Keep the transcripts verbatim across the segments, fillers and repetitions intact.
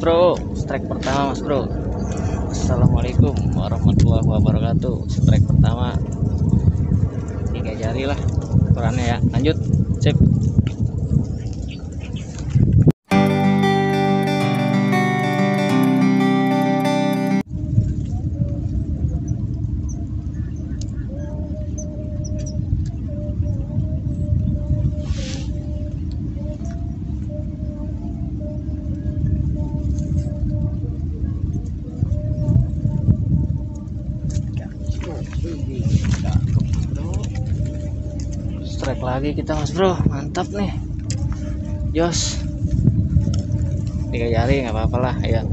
bro, strike pertama mas bro. Assalamualaikum warahmatullahi wabarakatuh. Strike pertama tiga jari lah ukurannya ya. Lanjut, sip. Strike lagi kita mas bro, mantap nih, jos. Tiga jari nggak apa-apa lah ya.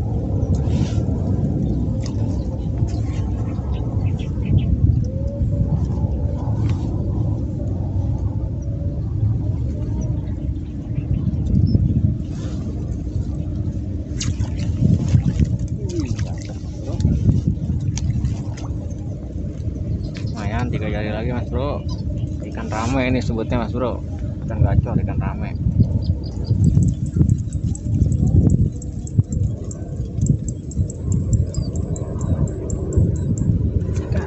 Lumayan, tiga jari lagi mas bro. Ikan rame ini sebutnya mas bro, ikan gacor, ikan rame. Kecil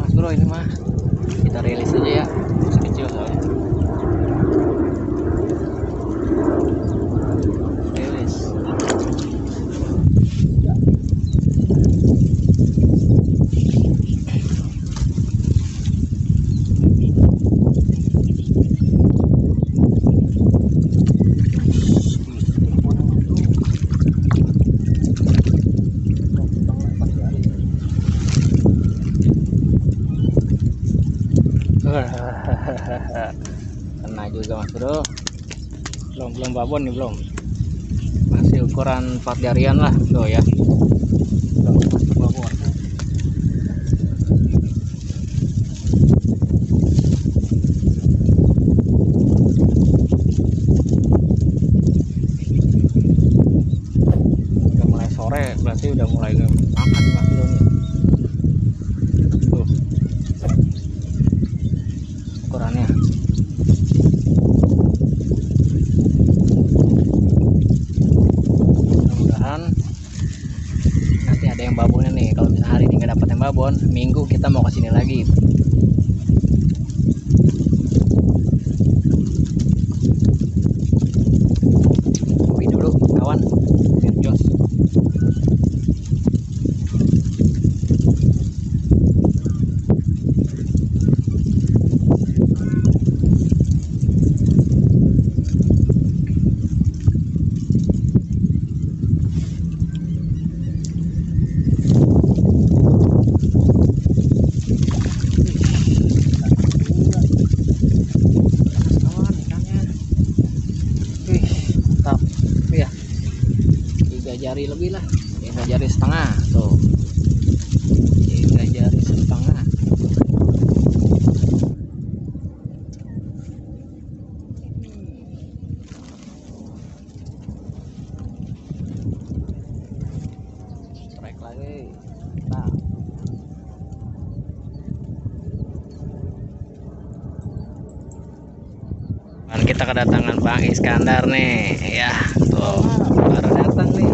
mas bro ini mah, kita rilis aja ya, masih kecil soalnya. Kena juga mas bro. Belum belum babon nih, belum, masih ukuran empat jarian lah tuh ya. Belum babon. Udah mulai sore berarti udah mulai makan nih mas bro nih. Ukurannya mudah-mudahan nanti ada yang babonnya nih. Kalau misalnya hari ini nggak dapat yang babon, minggu kita mau kesini lagi. Kopi dulu kawan, jos. Tiga jari lebih lah, tiga jari setengah tuh, tiga jari setengah. Strike lagi, nah. Dan kita kedatangan Bang Iskandar nih, ya tuh baru datang nih.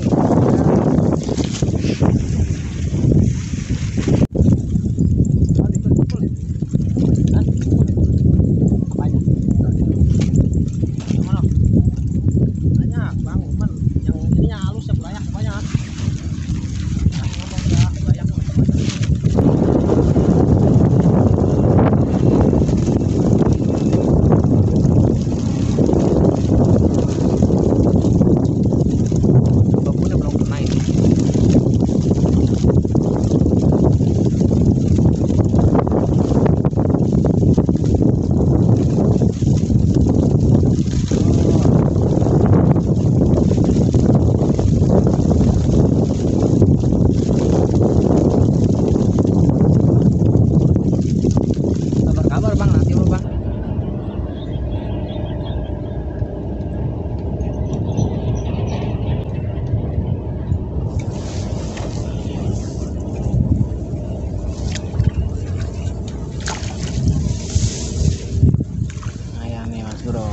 bro.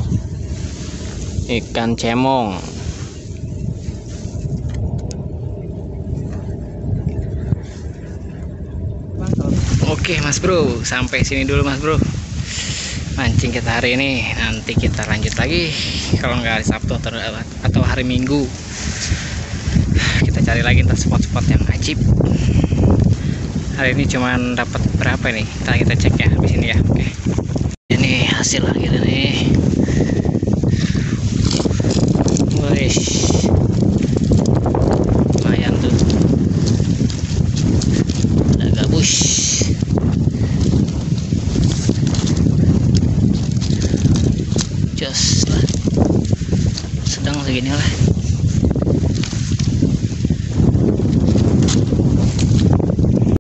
Ikan cemong. Oke mas bro, sampai sini dulu mas bro mancing kita hari ini. Nanti kita lanjut lagi kalau nggak hari Sabtu atau hari Minggu, kita cari lagi ntar spot-spot yang ajib. Hari ini cuman dapat berapa nih, ntar kita cek ya habis ini ya. Oke, ini hasil akhirnya nih. Wish. Lumayan tuh, ada gabus. Just lah, sedang segini lah.